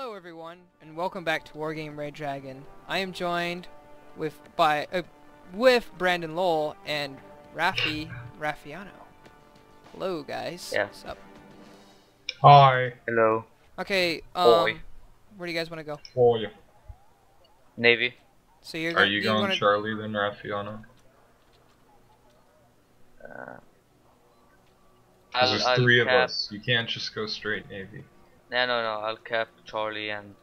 Hello everyone, and welcome back to War Game Red Dragon. I am joined with Brandon Lowell and Rafi Rafiano. Hello guys. Yeah. What's up? Hi. Hello. Okay. Where do you guys want to go? Boy. Navy. So you're. Are you going Charlie then Rafiano? There's three of us. You can't just go straight Navy. No, I'll cap Charlie and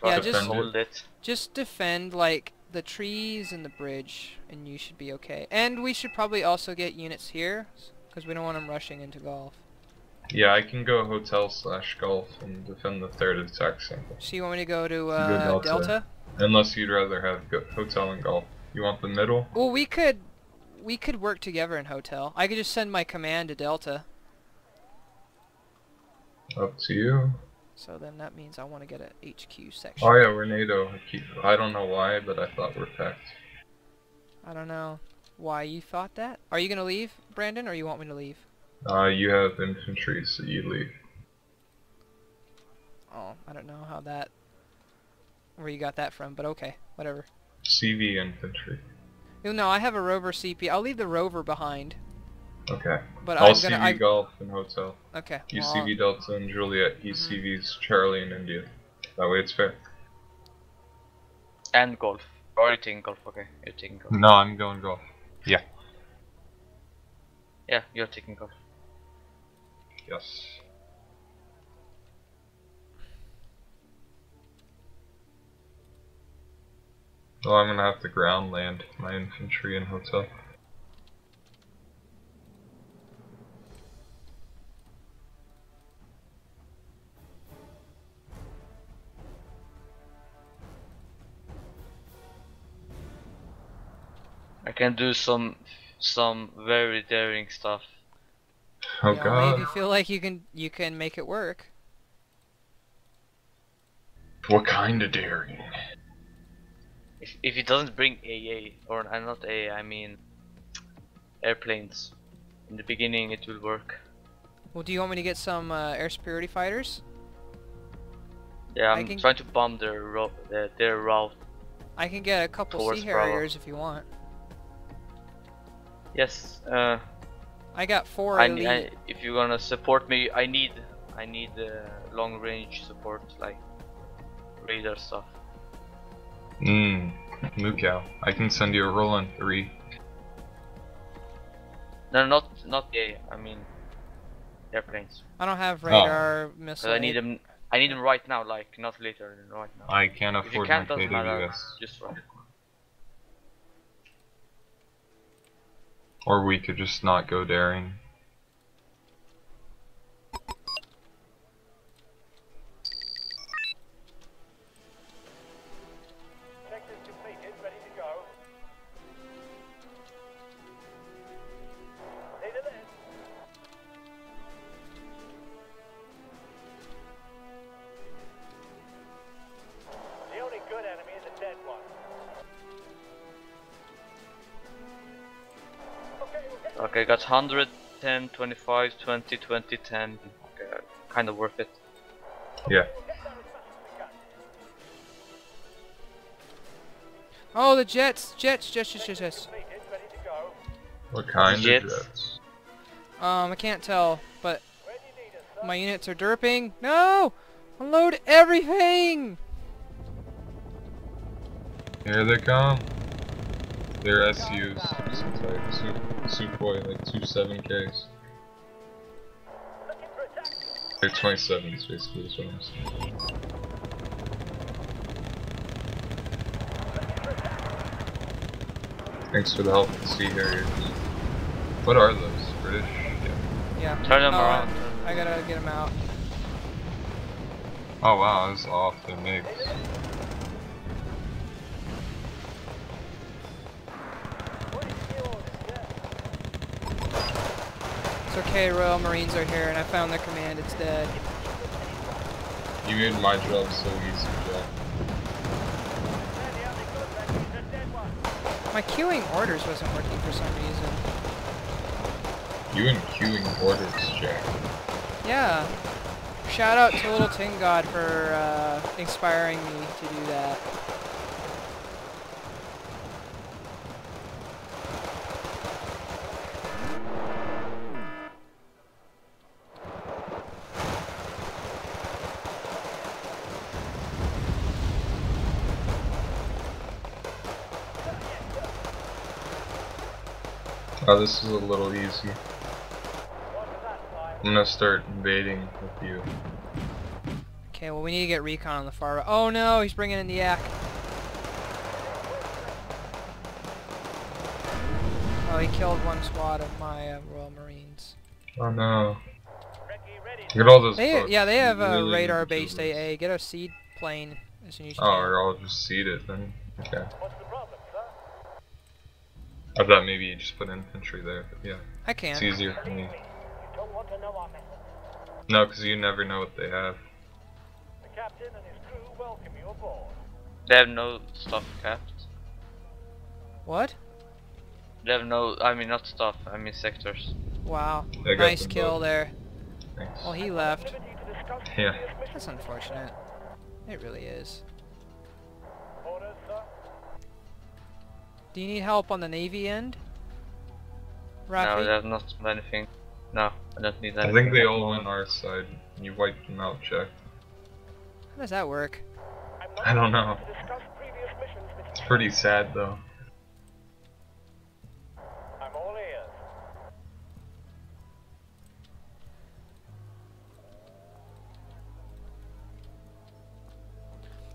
try to hold it. Just defend, like, the trees and the bridge, and you should be okay. And we should probably also get units here, because we don't want them rushing into Gulf. Yeah, I can go hotel/Gulf and defend the third attack sample. So you want me to go to Delta? Unless you'd rather have hotel and Gulf. You want the middle? Well, we could work together in hotel. I could just send my command to Delta. Up to you. So then that means I want to get an HQ section. Oh yeah, we're NATO. I don't know why, but I thought we're packed. I don't know why you thought that. Are you gonna leave, Brandon, or you want me to leave? You have infantry, so you leave. Oh, I don't know how that. Where you got that from, but okay, whatever. CV infantry. No, I have a rover CP. I'll leave the rover behind. Okay. But I'll CV Golf and Hotel. Okay. You CV Delta and Juliet. He CVs Charlie and India. That way it's fair. And Golf. Or you're taking Golf, okay. You're taking Golf. No, I'm going Golf. Yeah. Yeah, you're taking Golf. Yes. Well, I'm gonna have to ground land my infantry and Hotel. I can do some very daring stuff. Oh yeah, god. If you feel like you can make it work. What kind of daring? If it doesn't bring AA, or not AA, I mean airplanes. In the beginning it will work. Well, do you want me to get some air superiority fighters? Yeah, I'm trying to bomb their route. I can get a couple Sea Harriers if you want. Yes, I got 4 elite. If you're gonna support me, I need long range support, like radar stuff. Mukau. I can send you a Roland 3. No, not AA. I mean airplanes. I don't have radar missiles. I need them. I need them right now, like not later. Right now. I can't afford my KWS. Just right. Or we could just not go daring. Sector completed, ready to go. Stay to this. The only good enemy is a dead one. Okay, got 110, 25, 20, 20, 10. Okay, kind of worth it. Yeah. Oh, the jets. What kind of jets? I can't tell, but my units are derping. No! Unload everything! Here they come. They're SUs, some type Sukhoi, like 27Ks. They're 27s basically is what I'm saying. Thanks for the help with Sea Harriers. What are those? British? Yeah. Turn them around. I gotta get them out. Oh wow, that's off the MiGs. Okay, Royal Marines are here, and I found their command. It's dead. You made my job so easy, Jack. My queuing orders wasn't working for some reason. You and queuing orders, Jack. Yeah. Shout out to Little Tin God for inspiring me to do that. Oh, this is a little easy. I'm gonna start invading with you. Okay, well we need to get recon on the far right. Oh no, he's bringing in the Yak. Oh, he killed one squad of my Royal Marines. Oh no. Look at all those. They have a really radar-based AA. Get a seed plane as soon as you can. Or I'll just seed it then. Okay. I thought maybe you just put infantry there, but yeah. I can. It's easier for me. No, because you never know what they have. The captain and his crew welcome you aboard. They have no stuff, Captain. What? They have no, I mean not stuff, I mean sectors. Wow, nice kill there. Thanks. Well, he left. Yeah. That's unfortunate. It really is. Do you need help on the Navy end, Rafi? No, there's not anything. No, I don't need anything. I think they all went our side. You wiped them out, Jack. How does that work? I don't know. It's pretty sad, though. I'm all ears.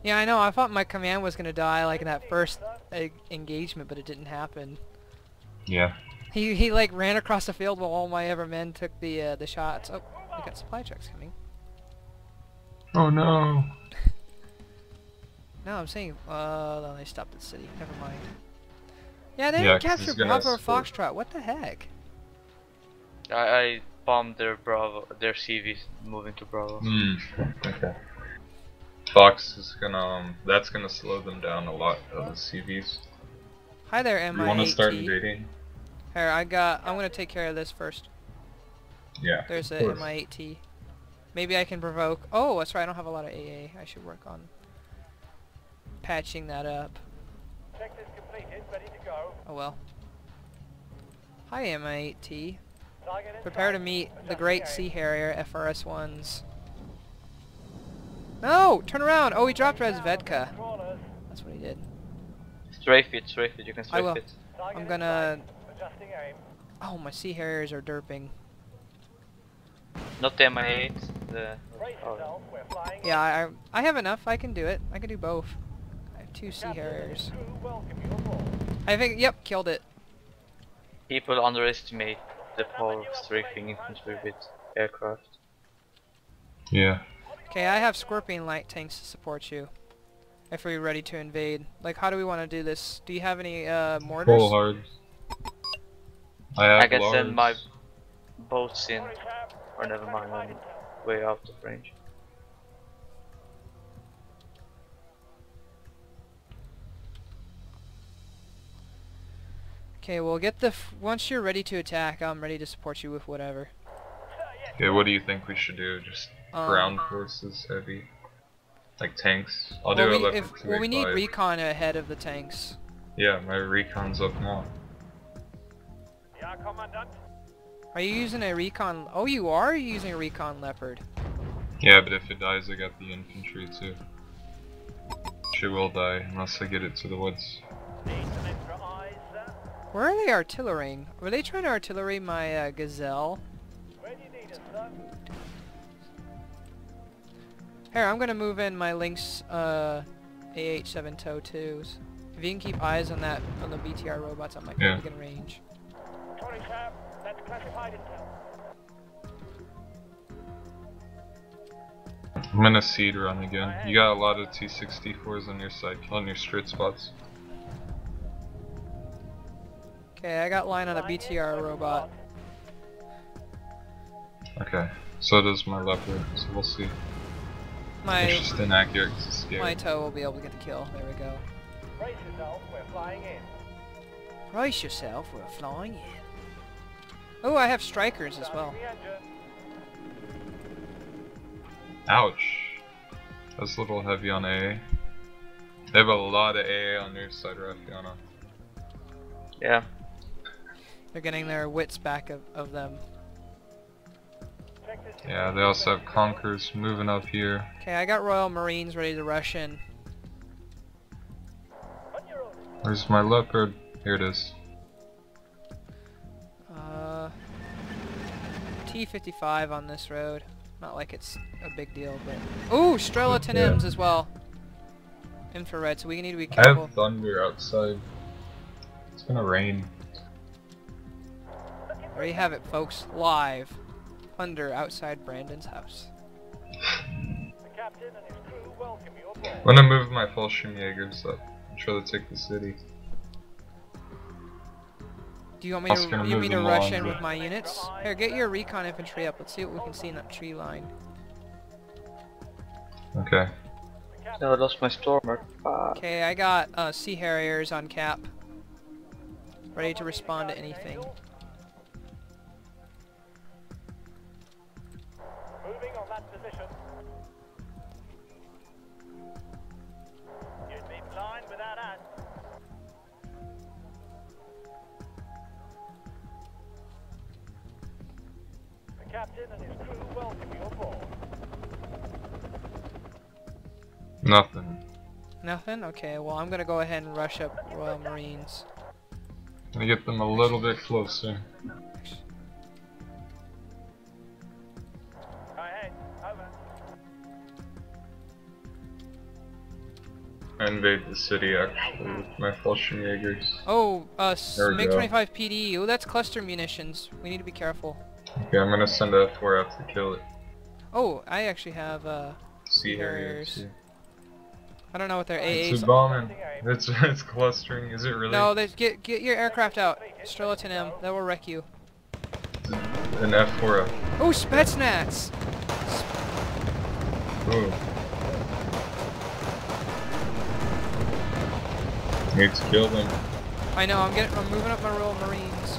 Yeah, I know. I thought my command was gonna die like in that first engagement, but it didn't happen. Yeah. He like ran across the field while all my other men took the shots. Oh, we got supply trucks coming. Oh no. No, I'm saying no, they stopped at the city. Never mind. Yeah, they didn't capture Bravo or Foxtrot. What the heck? I bombed their Bravo, their CVs moving to Bravo. Hmm. Okay. Fox is gonna, that's gonna slow them down a lot of the CVs. Hi there, MI-8T. You wanna start invading? Here, I'm gonna take care of this first. Yeah. There's a MI-8T. Maybe I can provoke. Oh, that's right, I don't have a lot of AA. I should work on patching that up. Sector's completed, ready to go. Oh well. Hi, MI-8T. Prepare to meet the Great Sea Harrier FRS-1s. No! Turn around! Oh, he dropped Razvedka. That's what he did. Strafe it, you can strafe it. I'm gonna... Oh, my Sea Harriers are derping. Not the MI-8, the... Oh. Yeah, I have enough, I can do it. I can do both. I have two Sea Harriers. I think, yep, killed it. People underestimate the power of strafing infantry with aircraft. Yeah. Okay, I have Scorpion light tanks to support you. If we're ready to invade. Like, how do we want to do this? Do you have any mortars? Pull hard. I can send my boats in. Or never mind, I'm way out of range. Okay, well get the... once you're ready to attack, I'm ready to support you with whatever. Okay, what do you think we should do? Just... ground forces, heavy, like tanks. I'll do 11-285. Well, we need recon ahead of the tanks. Yeah, my recon's up now. Yeah, Commandant. Are you using a recon? Oh, you are using a recon Leopard. Yeah, but if it dies, I got the infantry too. She will die unless I get it to the woods. Where are they artillerying? Were they trying to artillery my Gazelle? Where do you need it, son? Here, I'm gonna move in my Lynx AH-7-Tow-2s. If you can keep eyes on that, on the BTR robots, I might be able to get range. I'm gonna seed run again. You got a lot of T-64s on your side, killing your straight spots. Okay, I got line on a BTR robot. Okay, so does my Leopard, so we'll see. It's just inaccurate, it's scary. My Tow will be able to get the kill. There we go. Brace yourself, we're flying in. Brace yourself, we're flying in. Oh, I have strikers as well. Ouch. That's a little heavy on AA. They have a lot of AA on your side, Rafiano. Yeah. They're getting their wits back of them. Yeah, they also have Conquerors moving up here. Okay, I got Royal Marines ready to rush in. Where's my Leopard? Here it is. T-55 on this road. Not like it's a big deal, but... Ooh! Strela-10Ms as well. Infrared, so we need to be careful. I have thunder outside. It's gonna rain. There you have it, folks. Live. Thunder outside Brandon's house. I'm gonna move my Fallschirmjägers up. I'm sure they take the city. Do you want me to rush in with my units? Here, get your recon infantry up. Let's see what we can see in that tree line. Okay. No, I lost my Stormer. Okay, I got Sea Harriers on cap. Ready to respond to anything. Moving on that position. You'd be blind without us. The captain and his crew welcome you aboard. Nothing. Nothing? Okay, well I'm gonna go ahead and rush up Royal Marines. Gonna get them a little bit closer. I invade the city actually with my Fallschirmjägers. Oh, MiG-25 PD. Oh, that's cluster munitions. We need to be careful. Okay, I'm gonna send a F4 up to kill it. Oh, I actually have Sea Harriers. I don't know what their AAs. It's a bombing. It's clustering. Is it really? No, get your aircraft out. Strela-10M. That will wreck you. An F4. Oh, Spetsnaz. Ooh. Need to kill them. I know. I'm moving up my Royal Marines.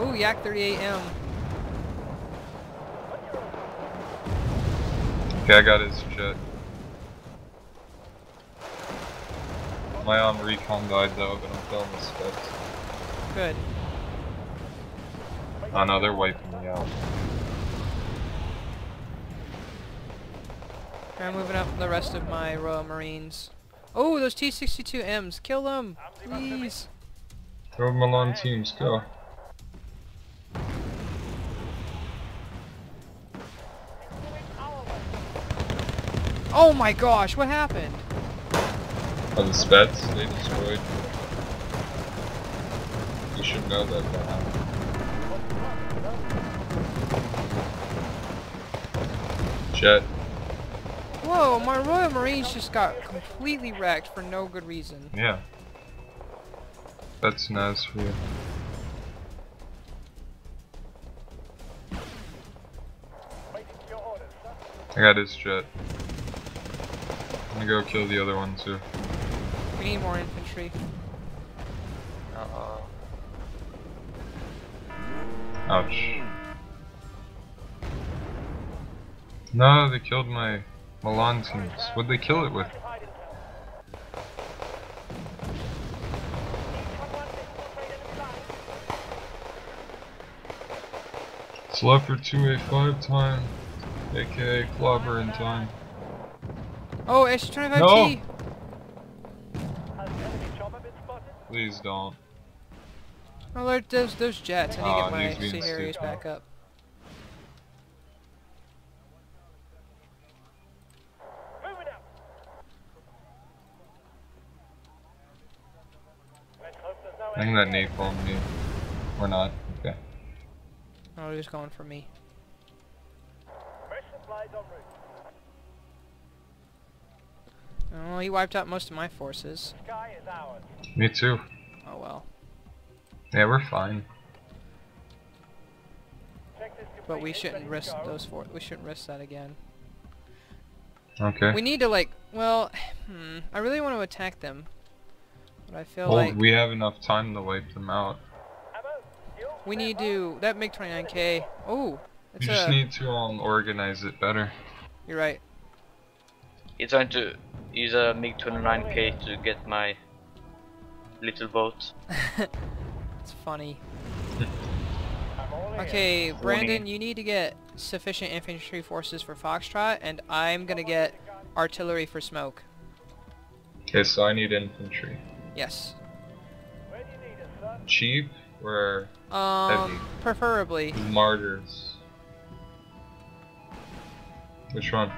Ooh, Yak-38-M. Okay, I got his jet. My recon died though, but I'm killing the specs. Good. Oh no, they're wiping me out. Okay, I'm moving up the rest of my Royal Marines. Oh, those T-62Ms! Kill them! Please! Throw them along teams, go. Oh my gosh, what happened? Oh, the Spets, they destroyed. You should know that happened. Jet. Whoa, my Royal Marines just got completely wrecked for no good reason. Yeah. That's nice for you. I got his jet. I'm gonna go kill the other one too. We need more infantry. Uh-oh. Ouch. No, they killed my Milan teams. What'd they kill it with? It's Leopard 2A5 time, aka Clobber in time. Oh, AH-7-Tow-2s. No. Please don't. Oh, Lord, those jets. I need to get my Sea Harriers back up. I think that napalm me. Or not. Okay. Oh, they're just going for me. Well, he wiped out most of my forces. Me too. Oh well. Yeah, we're fine. But we shouldn't risk those for. We shouldn't risk that again. Okay. We need to like. Well, I really want to attack them, but I feel like we have enough time to wipe them out. We need to. That MiG-29K. Oh, We just need to organize it better. You're right. You're trying to use a MiG-29K to get my little boat. It's funny. Okay, Brandon, you need to get sufficient infantry forces for Foxtrot, and I'm gonna get artillery for smoke. Okay, so I need infantry. Yes. Cheap or heavy? Preferably. Martyrs. Which one?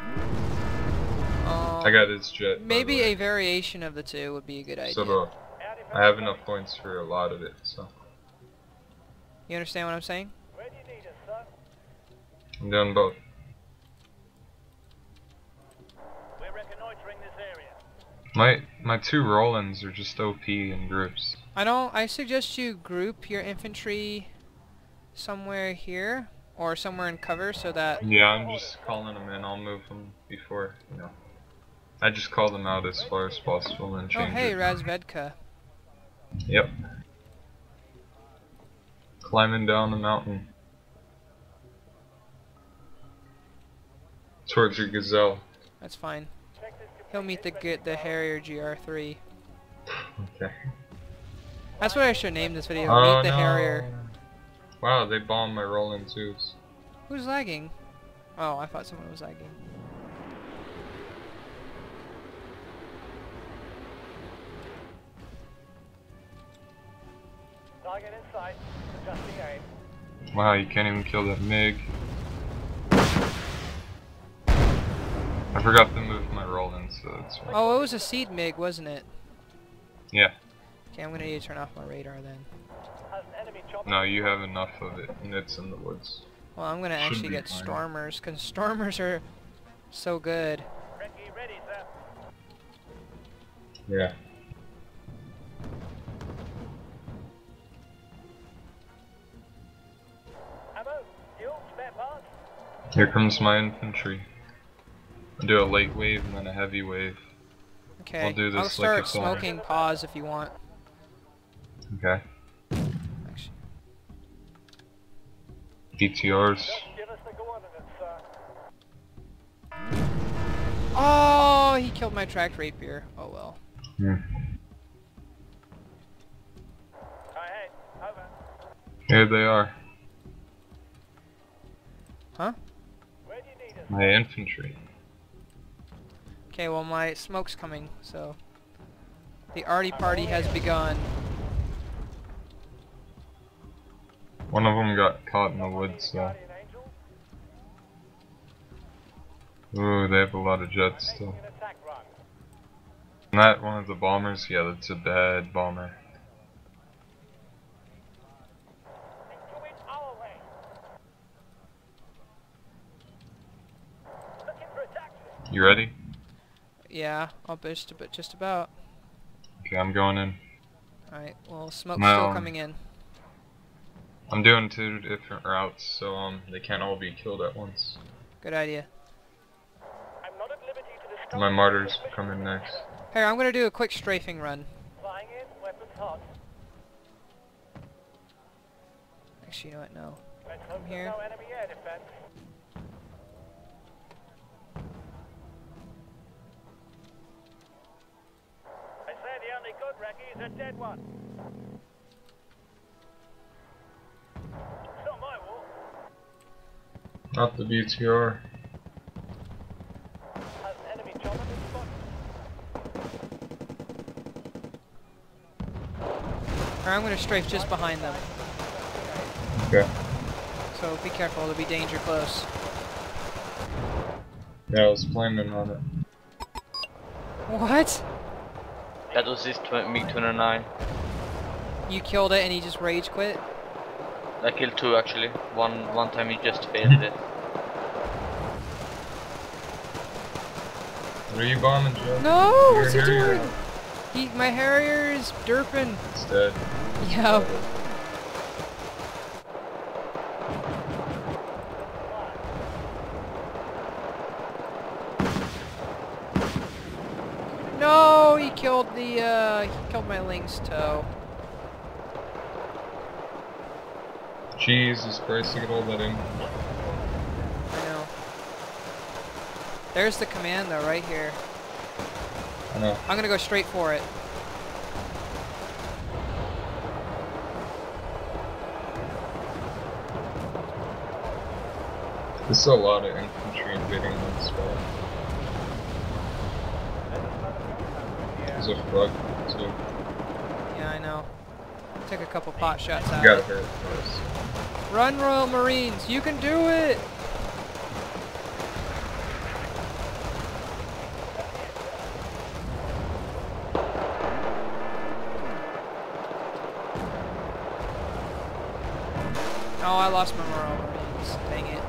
I got his jet. Maybe a variation of the two would be a good idea. So do I have enough points for a lot of it, so. You understand what I'm saying? I'm doing both. We're reconnoitering this area. My two Rolands are just OP in groups. I suggest you group your infantry somewhere here or somewhere in cover so that. Yeah, I'm just calling them in. I'll move them before, you know. I just call them out as far as possible and change. Oh hey, Razvedka. Yep. Climbing down the mountain. Towards your gazelle. That's fine. He'll meet the Harrier GR3. Okay. That's what I should name this video. Oh, meet the Harrier. Wow, they bombed my Roland 2s. Who's lagging? Oh, I thought someone was lagging. Target in sight. Adjusting aim. Wow, you can't even kill that MiG. I forgot to move my Roland, so that's fine. Oh, it was a seed MiG, wasn't it? Yeah. Okay, I'm gonna need to turn off my radar then. No, you have enough of it, and it's in the woods. Well, I'm gonna actually get Stormers, because Stormers are so good. Ready, sir. Yeah. Here comes my infantry. I'll do a light wave and then a heavy wave. Okay, I'll do this. I'll start like smoking pause if you want. Okay. Actually. BTRs. Oh, he killed my tracked Rapier. Oh well. Yeah. Here they are. Huh? My infantry. Okay, well my smoke's coming, so the arty party has begun. One of them got caught in the woods, so. Ooh, they have a lot of jets still. Isn't that one of the bombers? Yeah, that's a bad bomber. You ready? Yeah, I'll boost a bit, just about. Okay, I'm going in. Alright, well, smoke's still coming in. I'm doing two different routes, so they can't all be killed at once. Good idea. I'm not at liberty to discuss. My martyrs come in next. Here, I'm gonna do a quick strafing run. Flying in, weapons hot. Actually, you know what? No. Come here. No enemy air defense. He's a dead one. It's not my wall. Not the BTR. Has an enemy chopper been spotted? I'm gonna strafe just behind them. Okay. So be careful, there'll be danger close. Yeah, I was planning on it. What? That was his MiG-29. You killed it and he just rage quit? I killed two actually. One time he just failed it. What are you bombing, Joe? No! What's he doing? My Harrier is derping. It's dead. Yep. He killed my Lynx tow. Jesus Christ, he got all that in. There's the command though, right here. I know. I'm gonna go straight for it. There's a lot of infantry invading on this spot. There's a frog too. Yeah, I know. Took a couple pot shots out. You gotta hurt it first. Run, Royal Marines! You can do it! Oh, I lost my Royal Marines. Dang it.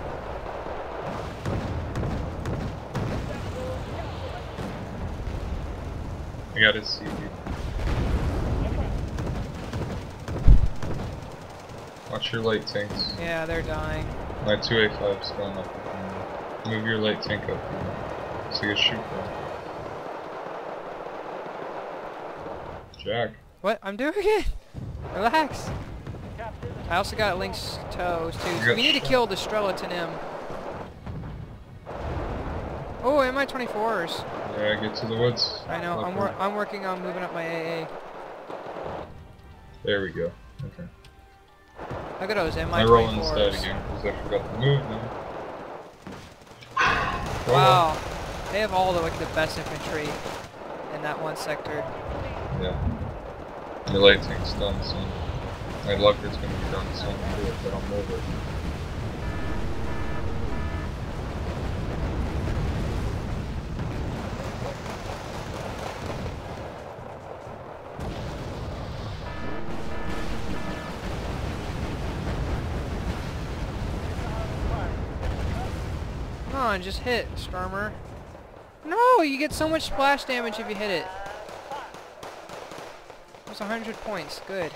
I gotta see you. Watch your light tanks. Yeah, they're dying. My 2A5's going up. Move your light tank up so you can shoot them. Jack. What? I'm doing it! Relax! I also got Lynx tows too. So we need to kill the Strela-10M. Oh, MI-24s. Yeah, get to the woods. I know. I'm working on moving up my AA. There we go. Okay. Look at those MI-24s. My Roland's dead again because I forgot to move them. Wow, they have all the the best infantry in that one sector. Yeah. Your light tank's done soon. My Leopard's gonna be done soon too if I don't move it. Come on, just hit, Stormer. No, you get so much splash damage if you hit it. That's 100 points, good.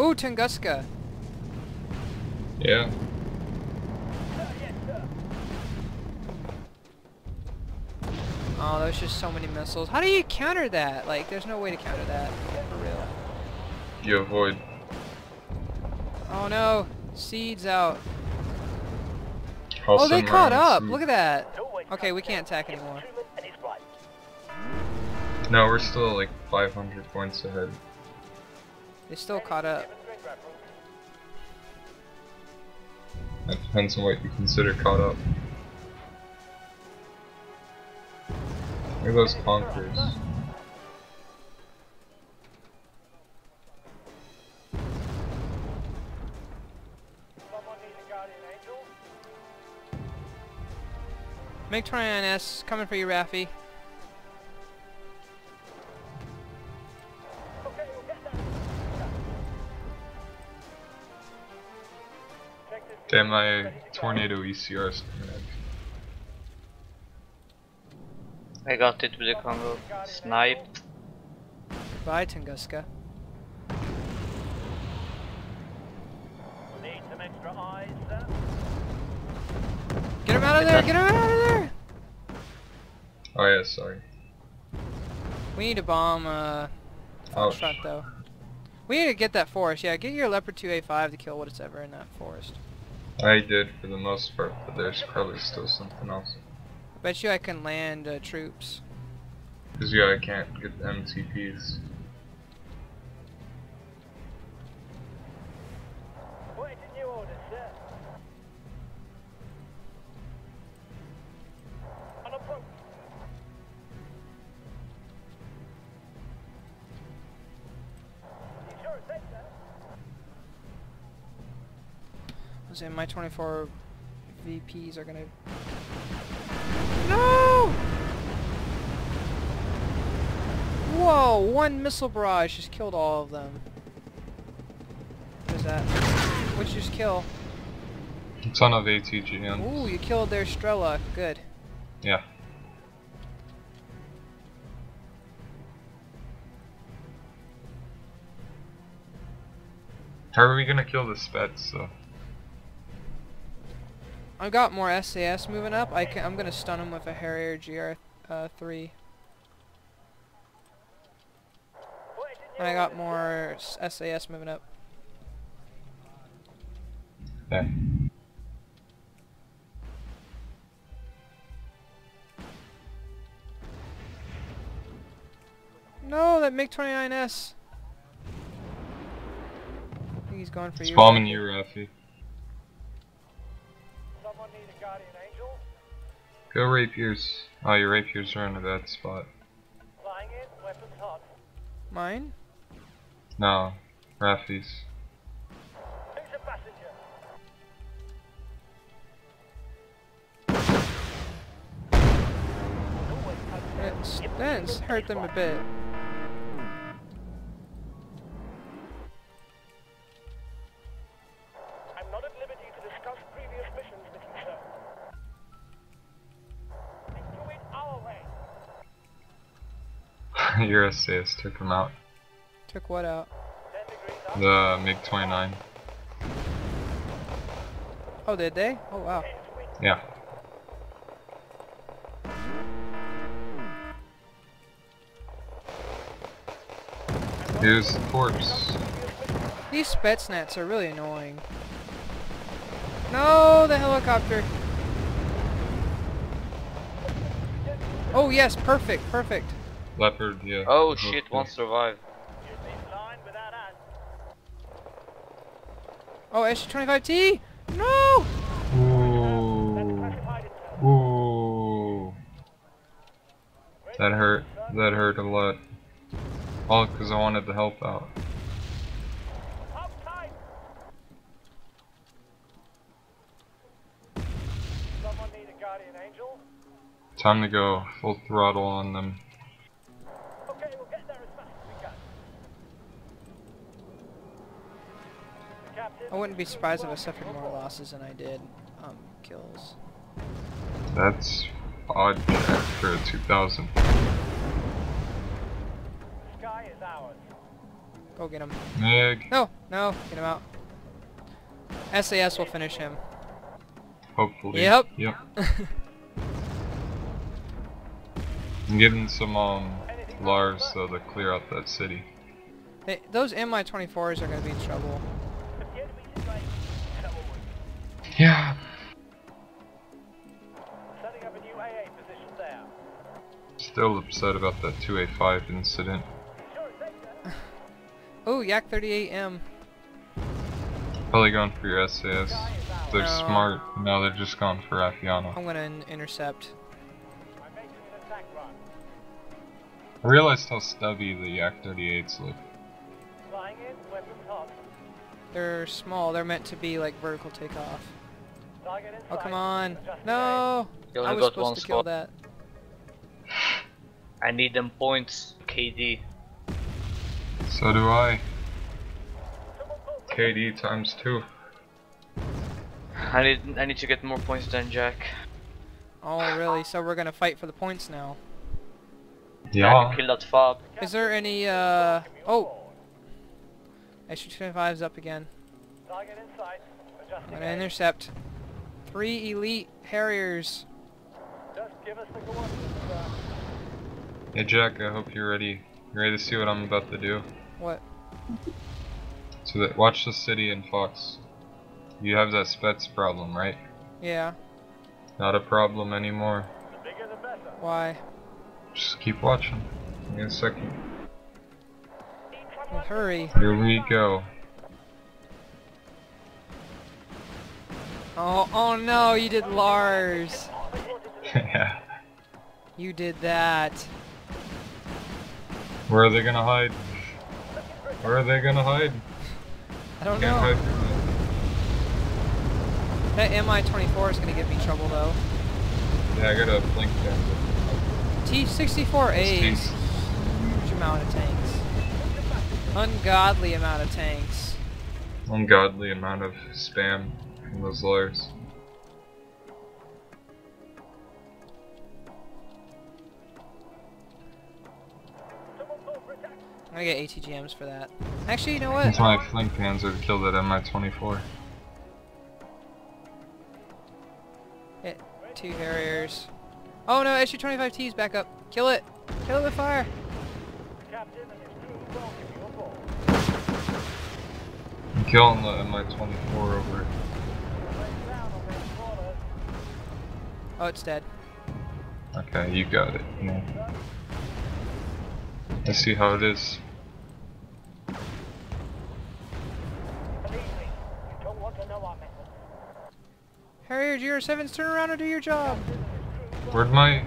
Ooh, Tunguska. Yeah. Oh, there's just so many missiles. How do you counter that? Like, there's no way to counter that. For real. You avoid. Oh no, seeds out. Oh, they caught up. Look at that. Okay, we can't attack anymore. No, we're still like 500 points ahead. They still caught up. That depends on what you consider caught up. Look at those Conquerors. MiG-29S, coming for you, Rafi. Damn, my Tornado ECR is connected. I got it with the Congo. Sniped. Bye, Tunguska. Need some extra eyes, sir. Get him out of there! Get him out of there! Oh yeah, sorry. We need to bomb, shot though. We need to get that forest, yeah. Get your Leopard 2A5 to kill whatever's in that forest. I did for the most part, but there's probably still something else. Bet you I can land troops. Cause yeah, I can't get the MTPs. What did you order, sir? On approach. You sure it's safe, sir? My 24 VPs are gonna. No! Whoa! One missile barrage just killed all of them. What is that? What'd you just kill? A ton of ATGMs. Ooh, you killed their Strela. Good. Yeah. How are we gonna kill the Spets? I've got more SAS moving up. I'm gonna stun him with a Harrier GR3. And I got more SAS moving up. Okay. No, that MiG-29S. I think he's going for you. He's bombing you, Rafi. Someone need a guardian angel? Go Rapiers. Oh, your Rapiers are in a bad spot. Flying it, weapons hot. Mine? No, Rafi's. Who's a passenger? That's hurt them a bit. I'm not at liberty to discuss previous missions with you, sir. And do it our way. Your SAS took him out. Took what out? The MiG-29. Oh, did they? Oh, wow. Yeah. Here's the corpse. These Spetsnats are really annoying. No, the helicopter. Oh, yes, perfect, perfect. Leopard, yeah. Oh, shit, one survived. Oh, SU-25T! No! Ooh. Ooh. That hurt. That hurt a lot. All because I wanted to help out. Someone need a guardian angel? Time to go full throttle on them. I wouldn't be surprised if I suffered more losses than I did kills. That's odd for 2000. Sky is ours. Go get him. Meg. No, no, get him out. SAS will finish him. Hopefully. Yep. Yep. I'm giving some Lars though to clear out that city. Hey, those MI-24s are gonna be in trouble. Yeah. Setting up a new AA position there. Still upset about that 2A5 incident. Oh, Yak-38-M. Probably going for your SAS. They're smart. No, they're just going for Rafiano. I'm gonna intercept. I realized how stubby the Yak-38s look. They're small. They're meant to be like vertical takeoff. Oh, come on! No! I was supposed to kill that. I need them points, KD. So do I. KD times 2. I need to get more points than Jack. Oh really? So we're gonna fight for the points now? Yeah. Kill that fob. Is there any Oh. SU-25 is up again. I'm gonna intercept 3 elite Harriers. Just give us the coordinates. Hey Jack, I hope you're ready. You're ready to see what I'm about to do. What? So that watch the city in Fox. You have that Spets problem, right? Yeah. Not a problem anymore. The bigger the better. Why? Just keep watching. In a second. Well, hurry. Here we go. Oh, oh no, you did Lars. Yeah. You did that. Where are they gonna hide? Where are they gonna hide? I don't know. Hide from that MI-24 is gonna give me trouble though. Yeah, I got a blink down. T-64A is a huge amount of tanks. Ungodly amount of tanks. Ungodly amount of spam from those lawyers. I'm gonna get ATGMs for that. Actually, you know what? That's why I flank Panzer killed that MI-24. two Harriers. Oh no, SU-25T's back up. Kill it. Kill it with fire. Captain and his crew welcome you aboard. I'm killing the MI-24 over it. Oh, it's dead. Okay, you got it. Yeah. Let's see how it is. Harrier GR7s, turn around and do your job! Where'd my...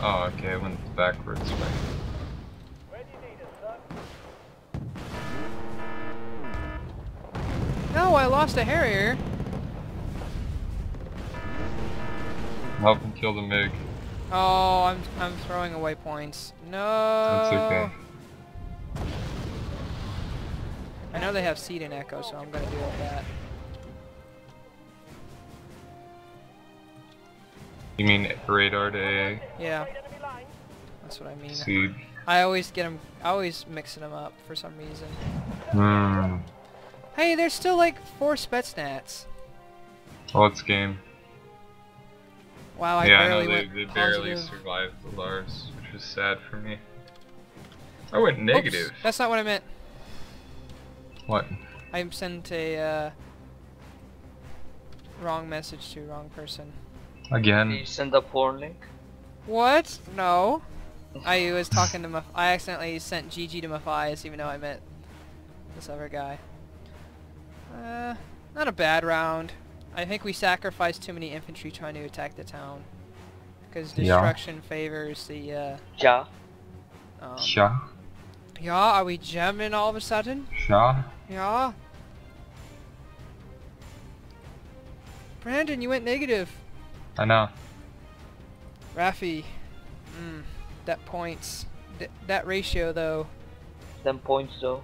Oh, okay, I went backwards. Where do you need us, son? No, I lost a Harrier! Help him kill the MiG. Oh, I'm throwing away points. No! That's okay. I know they have seed and echo, so I'm gonna deal with that. You mean radar to AA? Yeah, that's what I mean. Seed. I always get them. I always mixing them up for some reason. Hmm. Hey, there's still like 4 Spetsnats. Oh, it's game. Wow, I barely went positive. Yeah, I know they barely survived the Lars, which was sad for me. I went negative. Oops, that's not what I meant. What? I sent a wrong message to wrong person. Again. Did you send a porn link? What? No. I was talking to I accidentally sent GG to Mafias even though I met this other guy. Not a bad round. I think we sacrificed too many infantry trying to attack the town. Because destruction favors the are we jamming all of a sudden? Yeah. Brandon, you went negative. I know. Rafi, that points. That ratio though. Them points though.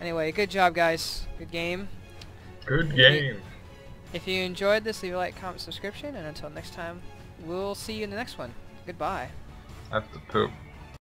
Anyway, good job guys. Good game. Good game. If you enjoyed this, leave a like, comment, subscription, and until next time, we'll see you in the next one. Goodbye. I have to poop.